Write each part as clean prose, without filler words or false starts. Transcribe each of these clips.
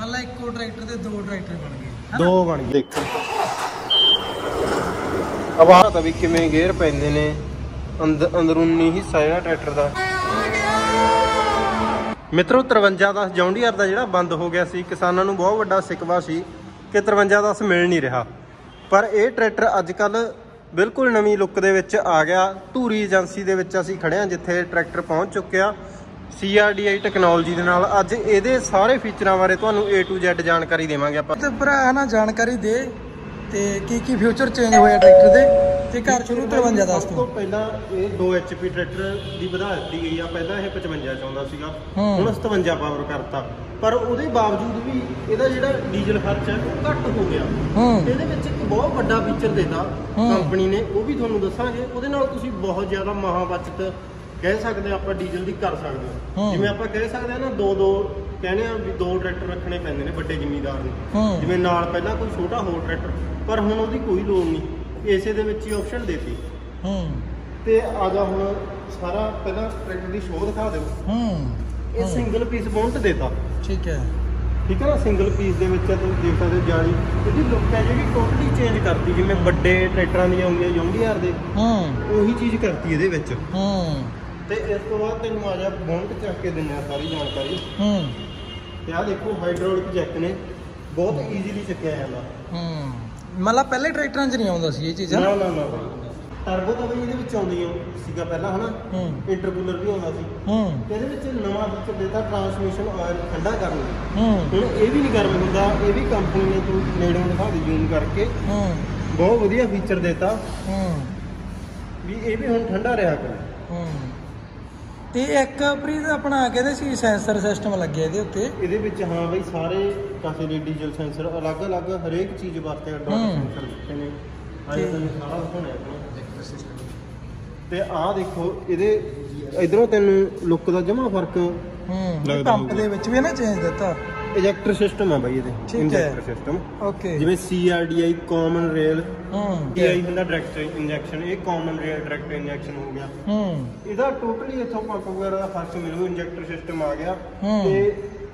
मान ला एक ट्रैक्टर से दो ट्रैक्टर बन गए, दो बन गए। देखो अब आता भी किमें गेयर पैंदे ने अंदरूनी हिस्सा है ना ट्रैक्टर का। मित्रों 5310 जौंडीआर का जिहड़ा बंद हो गया सी, किसानों को बहुत बड़ा सिकवा सी कि 5310 मिल नहीं रहा, पर यह ट्रैक्टर अजकल बिल्कुल नवी लुक दे विच आ गया। धूरी एजेंसी दे विच असीं खड़े हां जिथे ट्रैक्टर पहुँच चुक्या CRDI ਟੈਕਨੋਲੋਜੀ ਦੇ ਨਾਲ। ਅੱਜ ਇਹਦੇ ਸਾਰੇ ਫੀਚਰਾਂ ਬਾਰੇ ਤੁਹਾਨੂੰ A to Z ਜਾਣਕਾਰੀ ਦੇਵਾਂਗੇ ਆਪਾਂ। ਤੇ ਭਰਾ ਹਨਾ ਜਾਣਕਾਰੀ ਦੇ ਤੇ ਕੀ ਕੀ ਫਿਊਚਰ ਚੇਂਜ ਹੋਇਆ ਟਰੈਕਟਰ ਦੇ ਤੇ ਘਰ ਸ਼ੁਰੂ 5310 ਤੋਂ ਪਹਿਲਾਂ ਇਹ 2 HP ਟਰੈਕਟਰ ਦੀ ਵਧਾ ਦਿੱਤੀ ਗਈ ਆ। ਪਹਿਲਾਂ ਇਹ 55 ਚਾਹੁੰਦਾ ਸੀਗਾ, ਹੁਣ 57 ਪਾਵਰ ਕਰਤਾ, ਪਰ ਉਹਦੇ ਬਾਵਜੂਦ ਵੀ ਇਹਦਾ ਜਿਹੜਾ ਡੀਜ਼ਲ ਖਰਚ ਹੈ ਉਹ ਘੱਟ ਹੋ ਗਿਆ। ਇਹਦੇ ਵਿੱਚ ਇੱਕ ਬਹੁਤ ਵੱਡਾ ਫੀਚਰ ਦਿੱਤਾ ਕੰਪਨੀ ਨੇ, ਉਹ ਵੀ ਤੁਹਾਨੂੰ ਦੱਸਾਂਗੇ। ਉਹਦੇ ਨਾਲ ਤੁਸੀਂ बहुत ज्यादा ਮਹਾ ਬਚਤ कह सकते आप डीजल की कर सकते हो। जिमें आप कह सकते हैं ना दो कहने भी दो ट्रैक्टर रखने पैंदे ने बड़े जिमीदार ने, जिमें नाल पहला कोई छोटा हो ट्रैक्टर, पर हुण उहदी कोई लोड़ नहीं, इसे दे विच ही ऑप्शन देती। ते आजा हुण सारा पहला ट्रैक्टर की शो दिखा दो। ये सिंगल पीस बोनट देता, ठीक है ठीक है ना, सिंगल पीस दे विच देख सकदे जाली इहदी लुक है जिहड़ी टोटली चेंज करती। जिमें बड़े ट्रैक्टरां दी आउंदी जौंडीआर दे उही चीज़ करती इहदे विच। ਤੇ ਇਸ ਤੋਂ ਬਾਅਦ ਤੈਨੂੰ ਆ ਜਾ ਬੌਂਟ ਚੱਕ ਕੇ ਦਿੰਨੇ ਆ ਸਾਰੀ ਜਾਣਕਾਰੀ। ਤੇ ਆ ਦੇਖੋ ਹਾਈਡ੍ਰੋਲਿਕ ਜੈਕ ਨੇ ਬਹੁਤ ਈਜ਼ੀਲੀ ਚੱਕਿਆ ਜਾਂਦਾ। ਮਤਲਬ ਪਹਿਲੇ ਟਰੈਕਟਰਾਂ 'ਚ ਨਹੀਂ ਆਉਂਦਾ ਸੀ ਇਹ ਚੀਜ਼। ਨਾ ਨਾ ਨਾ ਟਰਬੋ ਤਾਂ ਵੀ ਇਹਦੇ ਵਿੱਚ ਆਉਂਦੀ ਸੀਗਾ ਪਹਿਲਾਂ ਹਨਾ, ਇੰਟਰਕੂਲਰ ਵੀ ਆਉਂਦਾ ਸੀ। ਤੇ ਇਹਦੇ ਵਿੱਚ ਨਵਾਂ ਫੀਚਰ ਦਿੱਤਾ ਟਰਾਂਸਮਿਸ਼ਨ ਆਇਲ ਠੰਡਾ ਕਰਨ ਲਈ। ਹੁਣ ਇਹ ਵੀ ਨਹੀਂ ਗਰਮ ਹੁੰਦਾ, ਇਹ ਵੀ ਕੰਪਨੀ ਨੇ ਤੋਂ ਨੇੜੋਂ ਦਿਖਾ ਦੇ ਯੂਜ਼ ਕਰਕੇ ਬਹੁਤ ਵਧੀਆ ਫੀਚਰ ਦਿੱਤਾ ਵੀ ਇਹ ਵੀ ਹੁਣ ਠੰਡਾ ਰਿਹਾ ਕਰੇ। ਤੇ ਇੱਕ ਪ੍ਰੀਤ ਆਪਣਾ ਕਹਿੰਦੇ ਸੀ ਸੈਂਸਰ ਸਿਸਟਮ ਲੱਗਿਆ ਇਹਦੇ ਉੱਤੇ, ਇਹਦੇ ਵਿੱਚ ਹਾਂ ਬਈ ਸਾਰੇ ਕਾਸੇ ਦੇ ਡੀਜ਼ਲ ਸੈਂਸਰ ਅਲੱਗ-ਅਲੱਗ ਹਰੇਕ ਚੀਜ਼ ਵਾਸਤੇ ਅਡਾਪਟ ਸੈਂਸਰ ਦਿੱਤੇ ਨੇ। ਆਹ ਤੁਹਾਨੂੰ ਸਾਰਾ ਦਿਖਾਉਣਾ ਆਪਣਾ ਸਿਸਟਮ। ਤੇ ਆਹ ਦੇਖੋ ਇਹਦੇ ਇਧਰੋਂ ਤੈਨੂੰ ਲੁੱਕ ਦਾ ਜਮਾ ਫਰਕ ਲੱਗਦਾ। ਪੰਪ ਦੇ ਵਿੱਚ ਵੀ ਨਾ ਚੇਂਜ ਦਿੱਤਾ। ਇੰਜੈਕਟਰ ਸਿਸਟਮ ਆ ਬਾਈ ਇਹਦੇ, ਇੰਜੈਕਟਰ ਸਿਸਟਮ ਓਕੇ। ਜਿਵੇਂ CRDI ਕਾਮਨ ਰੇਲ DI ਹੁੰਦਾ ਡਾਇਰੈਕਟ ਇੰਜੈਕਸ਼ਨ, ਇਹ ਕਾਮਨ ਰੇਲ ਡਾਇਰੈਕਟ ਇੰਜੈਕਸ਼ਨ ਹੋ ਗਿਆ। ਇਹਦਾ ਟੋਟਲੀ ਇੱਥੋਂ ਪੰਪ ਵਗੈਰਾ ਦਾ ਖਰਚ ਮਿਲੂ, ਇੰਜੈਕਟਰ ਸਿਸਟਮ ਆ ਗਿਆ। ਤੇ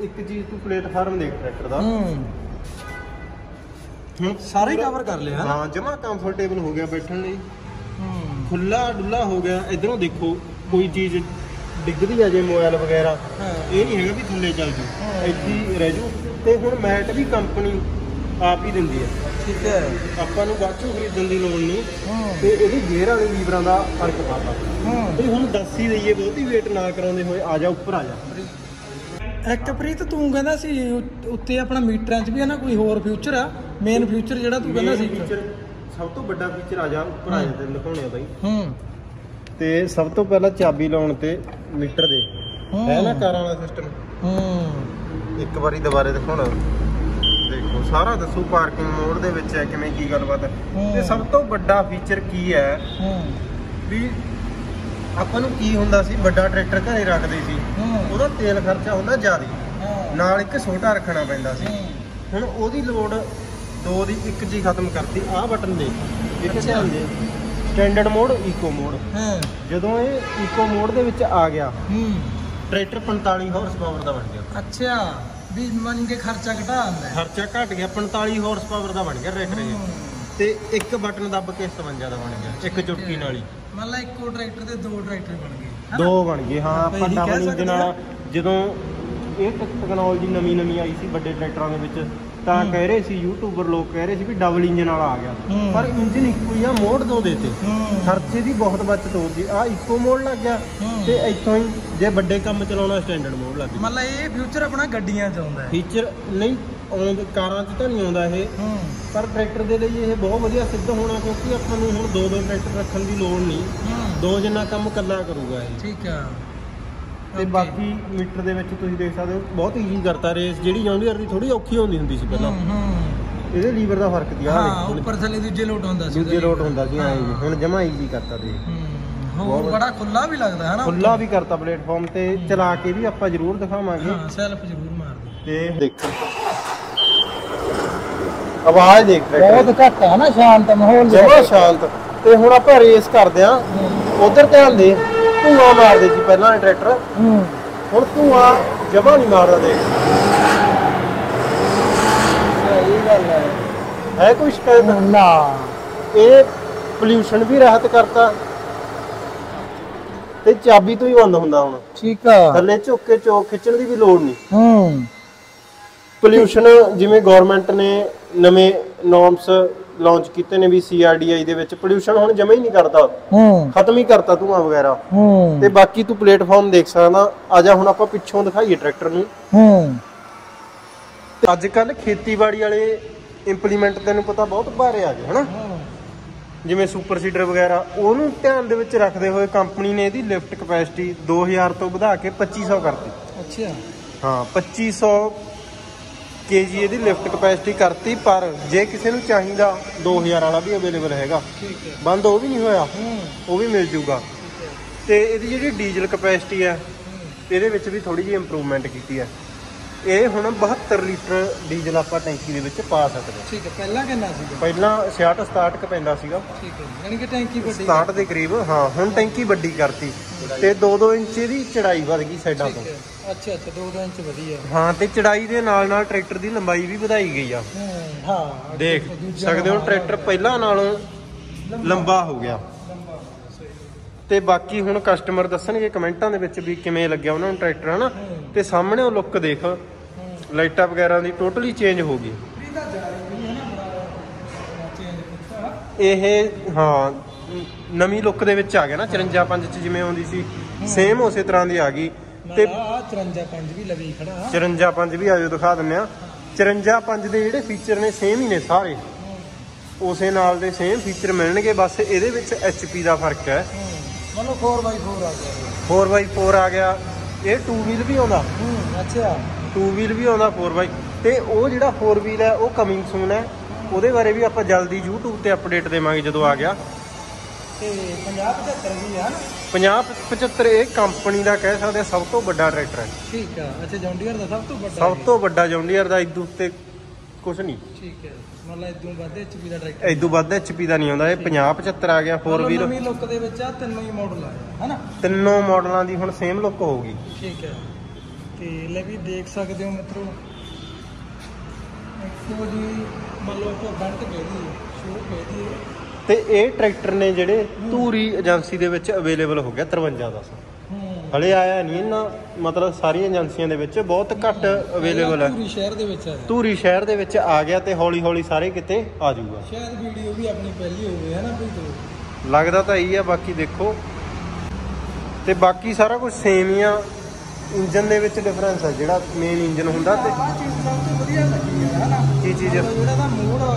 ਇੱਕ ਚੀਜ਼ ਤੂੰ ਪਲੇਟਫਾਰਮ ਦੇਖ ਟਰੈਕਟਰ ਦਾ, ਸਾਰਾ ਹੀ ਕਵਰ ਕਰ ਲਿਆ। ਹਾਂ ਜਮਾ ਕੰਫਰਟੇਬਲ ਹੋ ਗਿਆ ਬੈਠਣ ਲਈ, ਖੁੱਲਾ ਡੁੱਲਾ ਹੋ ਗਿਆ। ਇਧਰੋਂ ਦੇਖੋ ਕੋਈ ਚੀਜ਼ डिगदी है जो मोबाइल वगैरह ये नहीं है भी थले चल जू ऐसी रह जू। तो हम मैट भी कंपनी आप ही देंदी है, ठीक है अपन बाचू खरीदन की लोड़ नहीं। तो ये गेयर वाले लीवर का फर्क पाता तो हम दस ही दईए, बहुती वेट ना कराते हुए आ जा उपर आ जा। एक प्रीत तू कहना सी उत्ते अपना मीटर च भी है ना कोई होर फ्यूचर आ, मेन फ्यूचर जो तू कहना सी फीचर सब तो बड़ा फीचर आ जा उपर आ जा तेन दिखाने बई। तो सब तो पहला चाबी लाने ते मीटर दे है ना कारां वाला सिस्टम। एक बारी दोबारे दिखाना, देखो सारा दसो पार्किंग मोड दे विच है किवें की गलबात है। ते सब तो बड़ा फीचर की है भी आपां नूं की हुंदा सी बड़ा ट्रैक्टर घरे रखदे सी ओहदा तेल खर्चा हुंदा ज़्यादा, नाल एक छोटा रखना पैंदा सी। हुण ओहदी लोड दो दी एक जी खत्म करती। आ बटन दे इक ध्यान दे स्टैंडर्ड मोड इको मोड, जो ये इको मोड दे विच आ गया ट्रैक्टर 45 हॉर्स पावर का बन गया। अच्छा भी मन के खर्चा घटा आंदा, खर्चा घट गया 45 हॉर्स पावर का बन गया ट्रैक्टर। ते एक बटन दब के 57 का बन गया एक चुटकी नाल ही, मतलब इको ट्रैक्टर ते दो ट्रैक्टर बन गए, दो बन गए। हाँ पता नहीं दे नाल जदों ਇਹ ਟੈਕਨੋਲੋਜੀ ਨਵੀਂ आई सी ਵੱਡੇ ਟਰੈਕਟਰਾਂ ਦੇ ਵਿੱਚ ਤਾਂ ਕਹਿ ਰਹੇ ਸੀ ਯੂਟਿਊਬਰ ਲੋਕ ਕਹਿ ਰਹੇ ਸੀ ਵੀ ਡਬਲ ਇੰਜਨ ਵਾਲਾ ਆ ਗਿਆ, ਪਰ ਇੰਜਨ ਇੱਕੋ ਹੀ ਆ, ਮੋੜ ਦੋ ਦੇਤੇ, ਖਰਚੇ ਦੀ ਬਹੁਤ ਬਚਤ ਹੋ ਗਈ। ਆ ਇੱਕੋ ਮੋੜ ਲੱਗ ਗਿਆ ਤੇ ਇੱਥੋਂ ਹੀ ਜੇ ਵੱਡੇ ਕੰਮ ਚਲਾਉਣਾ ਸਟੈਂਡਰਡ ਮੋੜ ਲੱਗ ਗਿਆ। ਮਤਲਬ ਇਹ ਫਿਊਚਰ ਆਪਣਾ ਗੱਡੀਆਂ ਚ ਆਉਂਦਾ ਹੈ, ਫੀਚਰ ਨਹੀਂ ਆਉਂਦਾ ਕਾਰਾਂ ਚ ਤਾਂ ਨਹੀਂ ਆਉਂਦਾ ਇਹ, ਪਰ ਟਰੈਕਟਰ ਦੇ ਲਈ ਇਹ ਬਹੁਤ ਵਧੀਆ ਸਿੱਧ ਹੋਣਾ, ਕਿਉਂਕਿ ਆਪਾਂ ਨੂੰ ਹੁਣ ਦੋ ਟਰੈਕਟਰ ਰੱਖਣ ਦੀ ਲੋੜ ਨਹੀਂ, ਦੋ ਜਿੰਨਾ ਕੰਮ ਇਕੱਲਾ ਕਰੂਗਾ ਇਹ, ਠੀਕ ਆ। ਤੇ ਬਾਕੀ ਮੀਟਰ ਦੇ ਵਿੱਚ ਤੁਸੀਂ ਦੇਖ ਸਕਦੇ ਹੋ ਬਹੁਤ ਈਜ਼ੀ ਕਰਤਾ। ਰੇਸ ਜਿਹੜੀ ਜੌਂਡੀਆਰ ਦੀ ਥੋੜੀ ਔਖੀ ਹੁੰਦੀ ਸੀ ਪਹਿਲਾਂ, ਇਹਦੇ ਲੀਵਰ ਦਾ ਫਰਕ ਦੀ ਆ ਉੱਪਰ ਥੱਲੇ ਦੂਜੇ ਲੋਟ ਹੁੰਦਾ ਸੀ, ਦੂਜੇ ਲੋਟ ਹੁੰਦਾ ਸੀ। ਹਾਂ ਜੀ ਹੁਣ ਜਮਾ ਈਜ਼ੀ ਕਰਤਾ ਤੇ ਹੋਰ ਬੜਾ ਖੁੱਲਾ ਵੀ ਲੱਗਦਾ ਹੈ ਨਾ, ਖੁੱਲਾ ਵੀ ਕਰਤਾ ਪਲੇਟਫਾਰਮ ਤੇ ਚਲਾ ਕੇ ਵੀ ਆਪਾਂ ਜ਼ਰੂਰ ਦਿਖਾਵਾਂਗੇ। ਹਾਂ ਸੈਲਫ ਜ਼ਰੂਰ ਮਾਰਦੇ ਤੇ ਦੇਖੋ ਆਵਾਜ਼ ਦੇਖ ਬਹੁਤ ਘੱਟ ਹੈ ਨਾ, ਸ਼ਾਂਤ ਮਾਹੌਲ ਜਮਾ ਸ਼ਾਂਤ। ਤੇ ਹੁਣ ਆਪਾਂ ਰੇਸ ਕਰਦੇ ਆ, ਉਧਰ ਧਿਆਨ ਦੇ। ਧੂਆ मारते जी पहला ट्रैक्टर, हम धूआ जमा नहीं मारता। देख है कोई शिकायत ना। ये पोल्यूशन भी राहत करता ते चाबी तो ही बंद होंदा हुण। ठीक है, थले झुक के चोक खिचण दी भी लोड़ नहीं। पोल्यूशन जिवें गवर्नमेंट ने नवे नॉर्म्स लॉन्च कीते ने भी सीआरडीआई दे विच पोल्यूशन हुण जमे ही नहीं करता, खत्म ही करता धुआं वगैरा। ते बाकी तू प्लेटफार्म देख सकदा। आजा हुण आपां पिछों दिखाईए ट्रैक्टर नूं। अज कल खेतीबाड़ी वाले इंप्लीमेंट तैनूं पता बहुत भारे आ गए है ना, जिवें सुपर सीडर वगैरा। उहनूं ध्यान दे विच रखदे होए कंपनी ने इहदी लिफ्ट कैपेसिटी 2000 तो वधा के 2500 करती। अच्छा हां, 2500 केजी ਇਹਦੀ ਲਿਫਟ ਕਪੈਸਿਟੀ ਕਰਤੀ। पर जे किसी ਨੂੰ ਚਾਹੀਦਾ 2000 ਵਾਲਾ भी अवेलेबल हैगा। ठीक है, बंद ਉਹ भी नहीं ਹੋਇਆ, ਉਹ भी मिल जूगा। तो ਇਹਦੀ ਜਿਹੜੀ ਡੀਜ਼ਲ ਕਪੈਸਿਟੀ ਹੈ ਇਹਦੇ ਵਿੱਚ भी थोड़ी जी इंप्रूवमेंट ਕੀਤੀ ਹੈ। ਇਹ ਹੁਣ 72 ਲੀਟਰ ਡੀਜ਼ਲ ਆਪਾਂ ਟੈਂਕੀ ਦੇ ਵਿੱਚ ਪਾ ਸਕਦੇ। ਠੀਕ ਹੈ, ਪਹਿਲਾਂ ਕਿੰਨਾ ਸੀ? ਪਹਿਲਾਂ 66 67 ਕ ਪੈਂਦਾ ਸੀਗਾ। ਠੀਕ ਹੈ, ਯਾਨੀ ਕਿ ਟੈਂਕੀ ਵੱਡੀ 60 ਦੇ ਕਰੀਬ। ਹਾਂ, ਹੁਣ ਟੈਂਕੀ ਵੱਡੀ ਕਰਤੀ ਤੇ 2-2 ਇੰਚ ਦੀ ਚੜਾਈ ਵਧ ਗਈ ਸਾਈਡਾਂ ਤੋਂ। अच्छा अच्छा, 2-2 इंच ਵਧੀਆ। ਹਾਂ ਤੇ ਚੜਾਈ ਦੇ ਨਾਲ ਨਾਲ ਟਰੈਕਟਰ ਦੀ ਲੰਬਾਈ ਵੀ ਵਧਾਈ ਗਈ ਆ। ਹਾਂ ਦੇਖ ਸਕਦੇ ਹੋ ਟਰੈਕਟਰ ਪਹਿਲਾਂ ਨਾਲੋਂ ਲੰਬਾ ਹੋ ਗਿਆ। ਤੇ ਬਾਕੀ ਹੁਣ ਕਸਟਮਰ ਦੱਸਣਗੇ ਕਮੈਂਟਾਂ ਦੇ ਵਿੱਚ ਵੀ ਕਿਵੇਂ ਲੱਗਿਆ ਉਹਨਾਂ ਨੂੰ ਟਰੈਕਟਰ ਹਨਾ। ਤੇ ਸਾਹਮਣੇ ਉਹ ਲੁੱਕ ਦੇਖ, ਲਾਈਟਾਂ ਵਗੈਰਾ ਦੀ ਟੋਟਲੀ ਚੇਂਜ ਹੋ ਗਈ ਇਹ। ਹਾਂ, ਨਵੀਂ ਲੁੱਕ ਦੇ ਵਿੱਚ ਆ ਗਿਆ ਨਾ। 54-5 ਚ ਜਿਵੇਂ ਆਉਂਦੀ ਸੀ ਸੇਮ ਉਸੇ ਤਰ੍ਹਾਂ ਦੀ ਆ ਗਈ। ਤੇ 54-5 ਵੀ ਲਵੀ ਖੜਾ। 54-5 ਵੀ ਆਜੋ ਦਿਖਾ ਦਿੰਨੇ ਆ। 54-5 ਦੇ ਜਿਹੜੇ ਫੀਚਰ ਨੇ ਸੇਮ ਹੀ ਨੇ ਸਾਰੇ, ਉਸੇ ਨਾਲ ਦੇ ਸੇਮ ਫੀਚਰ ਮਿਲਣਗੇ। ਬਸ ਇਹਦੇ ਵਿੱਚ HP ਦਾ ਫਰਕ ਹੈ। ਮਤਲਬ 4x4 ਆ ਗਿਆ, 4x4 ਆ ਗਿਆ। ਇਹ 2 ਵੀਲ ਵੀ ਆਉਂਦਾ। ਅੱਛਾ, 2 ਵੀਲ ਵੀ ਆਉਂਦਾ 4x। ਤੇ ਉਹ ਜਿਹੜਾ 4 ਵੀਲ ਹੈ ਉਹ ਕਮਿੰਗ ਸੂਨ ਹੈ। ਉਹਦੇ ਬਾਰੇ ਵੀ ਆਪਾਂ ਜਲਦੀ YouTube ਤੇ ਅਪਡੇਟ ਦੇਵਾਂਗੇ ਜਦੋਂ ਆ ਗਿਆ। ਤੇ 50-75 ਵੀ ਆ। 50-75 ਇਹ ਕੰਪਨੀ ਦਾ ਕਹਿ ਸਕਦੇ ਸਭ ਤੋਂ ਵੱਡਾ ਟਰੈਕਟਰ ਹੈ। ਠੀਕ ਆ। ਅੱਛਾ, ਜੌਂਡੀਅਰ ਦਾ ਸਭ ਤੋਂ ਵੱਡਾ, ਜੌਂਡੀਅਰ ਦਾ। ਇਦੋਂ ਉੱਤੇ ਕੁਝ ਨਹੀਂ। ਠੀਕ ਹੈ, ਮਤਲਬ ਇਦੋਂ ਵੱਧ HP ਦਾ ਟਰੈਕਟਰ, ਇਦੋਂ ਵੱਧ HP ਦਾ ਨਹੀਂ ਆਉਂਦਾ। ਇਹ 50-75 ਆ ਗਿਆ 4 ਵੀਲ। ਨਵੀਂ ਲੁੱਕ ਦੇ ਵਿੱਚ ਆ ਤਿੰਨੋਂ ਹੀ ਮਾਡਲ ਆ ਹੈਨਾ। ਤਿੰਨੋਂ ਮਾਡਲਾਂ ਦੀ ਹੁਣ ਸੇਮ ਲੁੱਕ ਹੋਊਗੀ। ਠੀਕ ਹੈ। ਤੇ ਲੈ ਵੀ ਦੇਖ ਸਕਦੇ ਹੋ ਮਿੱਤਰੋ, ਇੱਕੋ ਜੀ ਮਤਲਬ ਤੋਂ ਬੰਟ ਗਈ ਸ਼ੁਰੂ ਪੈਦੀ। ਤੇ ਇਹ ਟਰੈਕਟਰ ਨੇ ਜਿਹੜੇ ਧੂਰੀ ਏਜੰਸੀ ਦੇ ਵਿੱਚ ਅਵੇਲੇਬਲ ਹੋ ਗਿਆ 5310। ਹਲੇ ਆਇਆ ਨਹੀਂ ਨਾ, ਮਤਲਬ ਸਾਰੀਆਂ ਏਜੰਸੀਆਂ ਦੇ ਵਿੱਚ ਬਹੁਤ ਘੱਟ ਅਵੇਲੇਬਲ ਹੈ। ਧੂਰੀ ਸ਼ਹਿਰ ਦੇ ਵਿੱਚ ਆਇਆ, ਧੂਰੀ ਸ਼ਹਿਰ ਦੇ ਵਿੱਚ ਆ ਗਿਆ ਤੇ ਹੌਲੀ ਹੌਲੀ ਸਾਰੇ ਕਿਤੇ ਆ ਜਾਊਗਾ। ਸ਼ਾਇਦ ਵੀਡੀਓ ਵੀ ਆਪਣੀ ਪਹਿਲੀ ਹੋਵੇ ਹੈ ਨਾ ਭਈ, ਲੱਗਦਾ ਤਾਂ ਇਹੀ ਆ। ਬਾਕੀ ਦੇਖੋ, ਤੇ ਬਾਕੀ ਸਾਰਾ ਕੁਝ ਸੇਮ ਹੀ ਆ। ਇੰਜਨ ਦੇ ਵਿੱਚ ਡਿਫਰੈਂਸ ਆ ਜਿਹੜਾ ਮੇਨ ਇੰਜਨ ਹੁੰਦਾ। ਤੇ ਕੀ ਚੀਜ਼ ਜਿਹੜਾ ਮੋੜ ਆ,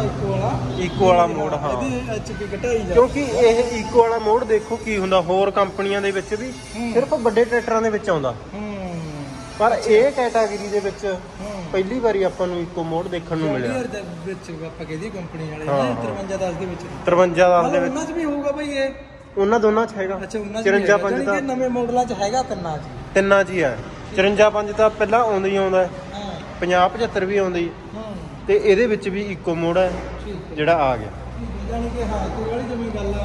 ਇਕੋ ਵਾਲਾ ਮੋੜ। ਹਾਂ, ਕਿਉਂਕਿ ਇਹ ਇਕੋ ਵਾਲਾ ਮੋੜ ਦੇਖੋ ਕੀ ਹੁੰਦਾ। ਹੋਰ ਕੰਪਨੀਆਂ ਦੇ ਵਿੱਚ ਵੀ ਸਿਰਫ ਵੱਡੇ ਟਰੈਕਟਰਾਂ ਦੇ ਵਿੱਚ ਆਉਂਦਾ, ਪਰ ਇਹ ਕੈਟਾਗਰੀ ਦੇ ਵਿੱਚ ਪਹਿਲੀ ਵਾਰੀ ਆਪਾਂ ਨੂੰ ਇਕੋ ਮੋੜ ਦੇਖਣ ਨੂੰ ਮਿਲਿਆ। ਵਿੱਚ ਆਪਾਂ ਕਹਿੰਦੀ ਕੰਪਨੀ ਵਾਲੇ 5310 ਦੇ ਵਿੱਚ, 5310 ਦੇ ਵਿੱਚ ਉਹਨਾਂ 'ਚ ਵੀ ਹੋਊਗਾ ਬਈ। ਇਹ ਉਹਨਾਂ ਦੋਨਾਂ 'ਚ ਹੈਗਾ। ਅੱਛਾ, ਉਹਨਾਂ 'ਚ 54-5 ਦਾ ਨਵੇਂ ਮਾਡਲਾਂ 'ਚ ਹੈਗਾ। ਤਿੰਨਾਂ 'ਚ ਹੈ। 54-5 ਤਾਂ ਪਹਿਲਾਂ ਆਉਂਦਾ ਹੀ ਆਉਂਦਾ ਹੈ। 50-75 ਵੀ ਆਉਂਦੀ ਤੇ ਇਹਦੇ ਵਿੱਚ ਵੀ ਇਕੋ ਮੋੜ ਹੈ ਜਿਹੜਾ ਆ ਗਿਆ। ਯਾਨੀ ਕਿ ਹਾਂ, ਕੋਈ ਵਾਲੀ ਜਮੀ ਗੱਲ ਆ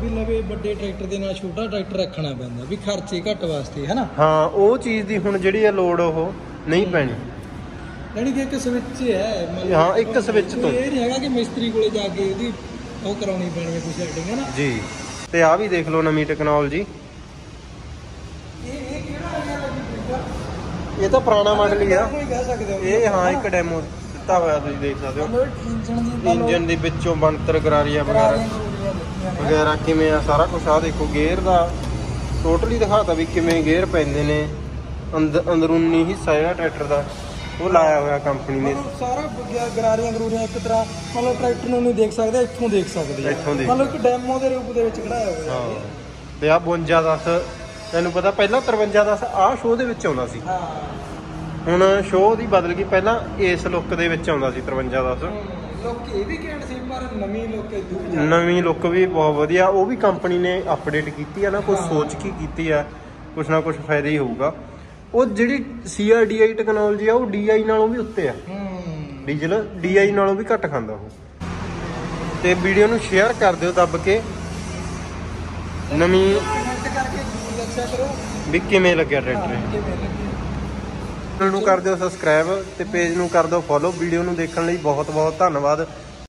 ਵੀ ਲਵੇ ਵੱਡੇ ਟਰੈਕਟਰ ਦੇ ਨਾਲ ਛੋਟਾ ਟਰੈਕਟਰ ਰੱਖਣਾ ਪੈਂਦਾ ਵੀ ਖਰਚੇ ਘੱਟ ਵਾਸਤੇ ਹੈ ਨਾ। ਹਾਂ, ਉਹ ਚੀਜ਼ ਦੀ ਹੁਣ ਜਿਹੜੀ ਆ ਲੋੜ ਉਹ ਨਹੀਂ ਪੈਣੀ। ਯਾਨੀ ਕਿ ਇੱਕ ਸਵਿਚ ਹੈ। ਹਾਂ, ਇੱਕ ਸਵਿਚ ਤੋਂ ਇਹ ਨਹੀਂ ਹੈਗਾ ਕਿ ਮਿਸਤਰੀ ਕੋਲੇ ਜਾ ਕੇ ਇਹਦੀ ਉਹ ਕਰਾਉਣੀ ਪੈਣੀ ਹੈ ਕੋਈ ਸੈਟਿੰਗ ਹੈ ਨਾ ਜੀ। ਤੇ ਆ ਵੀ ਦੇਖ ਲਓ ਨਵੀਂ ਟੈਕਨੋਲੋਜੀ। ਇਹ ਤਾਂ ਪੁਰਾਣਾ ਮਾਡਲ ਹੀ ਆ ਇਹ। ਹਾਂ, ਇੱਕ ਡੈਮੋ ਦਿੱਤਾ ਹੋਇਆ ਤੁਸੀਂ ਦੇਖ ਸਕਦੇ ਹੋ। ਇੰਜਨ ਦੇ ਵਿੱਚੋਂ ਬਣਤਰ ਗਰਾਰੀਆਂ ਵਗੈਰਾ ਕਿਵੇਂ ਆ ਸਾਰਾ ਕੁਝ। ਆ ਦੇਖੋ ਗੇਅਰ ਦਾ ਟੋਟਲੀ ਦਿਖਾਤਾ ਵੀ ਕਿਵੇਂ ਗੇਅਰ ਪੈਂਦੇ ਨੇ। ਅੰਦਰੂਨੀ ਹਿੱਸਾ ਜਿਹੜਾ ਟਰੈਕਟਰ ਦਾ ਉਹ ਲਾਇਆ ਹੋਇਆ ਕੰਪਨੀ ਨੇ ਸਾਰਾ। ਗਰਾਰੀਆਂ ਗਰੂਰੀਆਂ ਇੱਕ ਤਰ੍ਹਾਂ ਮਤਲਬ ਟਰੈਕਟਰ ਨੂੰ ਨਹੀਂ ਦੇਖ ਸਕਦੇ, ਇੱਥੋਂ ਦੇਖ ਸਕਦੇ ਆ। ਮਤਲਬ ਇੱਕ ਡੈਮੋ ਦੇ ਰੂਪ ਦੇ ਵਿੱਚ ਖੜਾਇਆ ਹੋਇਆ। ਹਾਂ, ਤੇ ਆ 5210 ਤੈਨੂੰ ਪਤਾ ਪਹਿਲਾਂ 5310 ਆਹ ਸ਼ੋਅ ਦੇ ਵਿੱਚ ਆਉਂਦਾ ਸੀ। ਹੁਣ ਸ਼ੋਅ ਦੀ ਬਦਲ ਗਈ, ਪਹਿਲਾਂ ਇਸ ਲੁੱਕ ਦੇ ਵਿੱਚ ਆਉਂਦਾ ਸੀ 5310। ਲੁੱਕ ਇਹ ਵੀ ਘੈਂਟ ਸੀ, ਪਰ ਨਵੀਂ ਲੁੱਕ ਨਵੀਂ ਲੁੱਕ ਵੀ ਬਹੁਤ ਵਧੀਆ। ਉਹ ਵੀ ਕੰਪਨੀ ਨੇ ਅਪਡੇਟ ਕੀਤੀ ਆ ਨਾ, ਕੁਝ ਸੋਚ ਕੇ ਕੀਤੀ ਆ। ਕੁਛ ਨਾ ਕੁਛ ਫਾਇਦਾ ਹੀ ਹੋਊਗਾ। ਉਹ ਜਿਹੜੀ CRDI ਟੈਕਨੋਲੋਜੀ ਆ ਉਹ DI ਨਾਲੋਂ ਵੀ ਉੱਤੇ ਆ। ਡੀਜ਼ਲ DI ਨਾਲੋਂ ਵੀ ਘੱਟ ਖਾਂਦਾ ਉਹ। ਤੇ ਵੀਡੀਓ ਨੂੰ ਸ਼ੇਅਰ ਕਰ ਦਿਓ ਦੱਬ ਕੇ। ਨਵੀਂ ਵੀ ਕਿਵੇਂ ਲੱਗਿਆ ਟਰੈਕਟਰ ਨੂੰ ਕਰ ਦਿਓ ਸਬਸਕ੍ਰਾਈਬ ਤੇ ਪੇਜ ਨੂੰ ਕਰ ਦਿਓ ਫੋਲੋ। ਵੀਡੀਓ ਨੂੰ ਦੇਖਣ ਲਈ ਬਹੁਤ ਬਹੁਤ ਧੰਨਵਾਦ।